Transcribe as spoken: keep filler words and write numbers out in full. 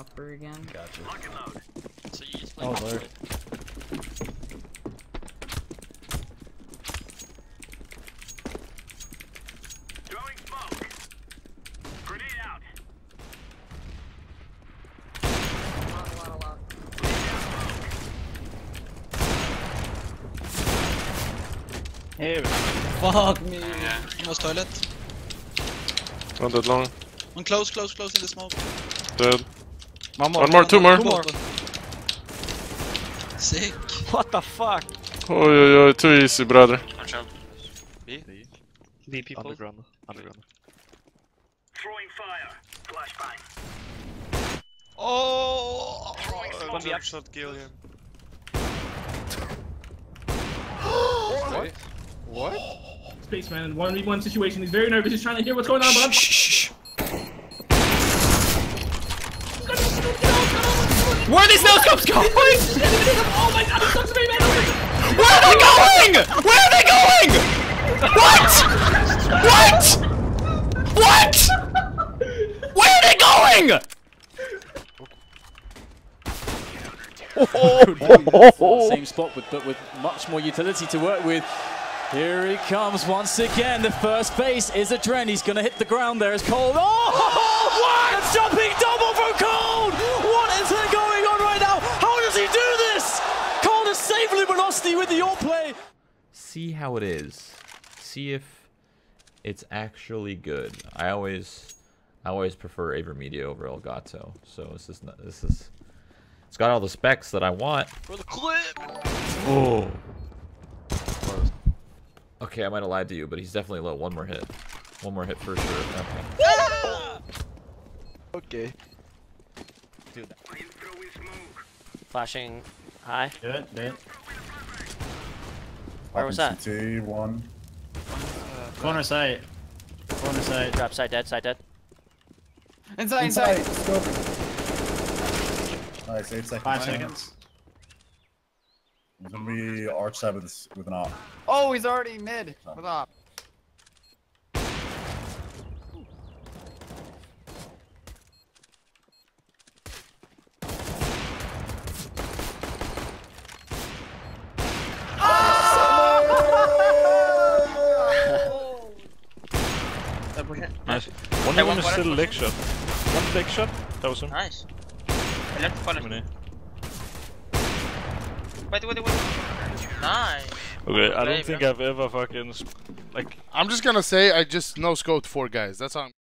Upper again. Gotcha. Lock and load. So you just play oh, Lord. Throwing smoke. Grenade out. Lock, lock, lock. Here we go. Fuck me. Yeah. Almost toilet. One dead long. One close, close, close in the smoke. Dead. One more, one more, two more. Two more. Sick. What the fuck? Oh, yo, yo, too easy, brother. Watch out. B? B? B people. Underground. Underground. Throwing fire. Flashbang. Oh! One B up. Shot kill him. What? What? Spaceman in one v one situation. He's very nervous. He's trying to hear what's going on, but I'm. Shh. Where are these no scopes going? Oh my god, there's no scopes, man! Where are they going? Where are they going? What? What? What? Where are they going? Oh, same spot, with, but with much more utility to work with. Here he comes once again. The first base is a Dren. He's going to hit the ground there. It's Cold. Oh! What? A jumping double from Cold! What is there going on right now? How does he do this? Cold has saved Luminosity with the all play. See how it is. See if it's actually good. I always, I always prefer Aver Media over Elgato. So this is not. This is. It's got all the specs that I want. For the clip. Oh. Okay, I might have lied to you, but he's definitely low. One more hit. One more hit for sure. Okay. Yeah! Okay. Dude. Flashing high. Good, man. Where was that? C T one. Uh, Corner side. Corner side. Drop side dead, side dead. Inside, inside. Inside. Alright, save second. Five seconds. He's gonna be arch side with, with an op. Oh, he's already mid with op. Oh! Nice. One of them is still leg shot. One leg shot. That was him. Nice. I left follow. Wait, wait, wait. Nice. Okay, I don't think I've ever fucking like. I'm just gonna say I just no-scoped four guys. That's how I'm.